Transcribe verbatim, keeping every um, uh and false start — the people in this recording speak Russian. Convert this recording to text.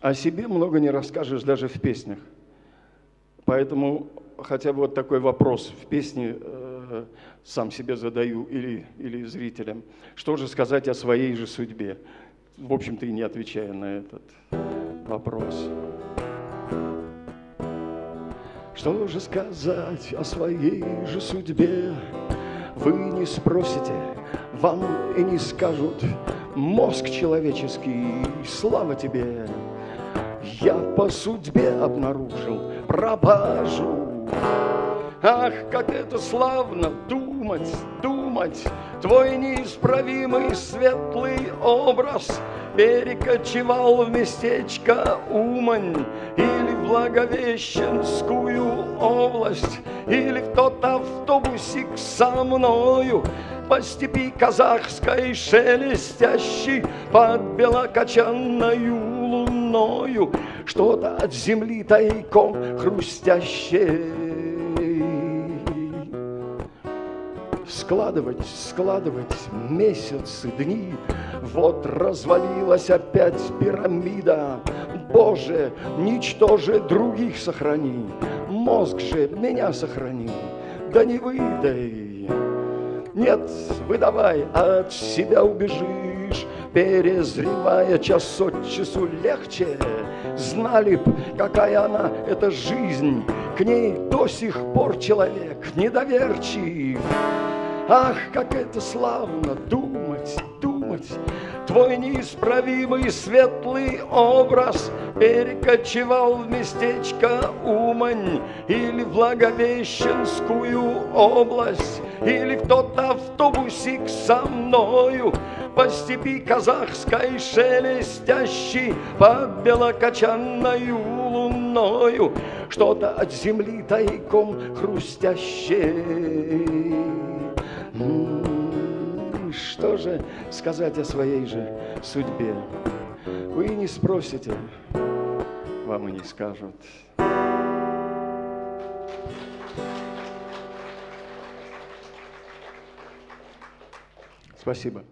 О себе много не расскажешь даже в песнях. Поэтому хотя бы вот такой вопрос в песне э, сам себе задаю или, или зрителям. Что же сказать о своей же судьбе? В общем-то, и не отвечая на этот вопрос. Что же сказать о своей же судьбе? Вы не спросите, вам и не скажут. Мозг человеческий, слава тебе! Я по судьбе обнаружил пропажу. Ах, как это славно думать, думать! Твой неисправимый светлый образ перекочевал в местечко Умань или в Благовещенскую область, или в тот автобусик со мною по степи казахской шелестящий под белокочанною луною, что-то от земли тайком хрустящее. Складывать, складывать месяцы, дни. Вот развалилась опять пирамида. Боже, ничто же других сохрани. Мозг же меня сохрани. Да не выдай. Нет, выдавай, от себя убежишь. Перезревая час от часу легче. Знали б, какая она, эта жизнь. К ней до сих пор человек недоверчив. Ах, как это славно думать, думать! Твой неисправимый светлый образ перекочевал в местечко Умань или в Благовещенскую область, или в тот автобусик со мною по степи казахской шелестящий под белокочанною луною, что-то от земли тайком хрустящее. Что же сказать о своей же судьбе? Вы не спросите, вам и не скажут. Спасибо.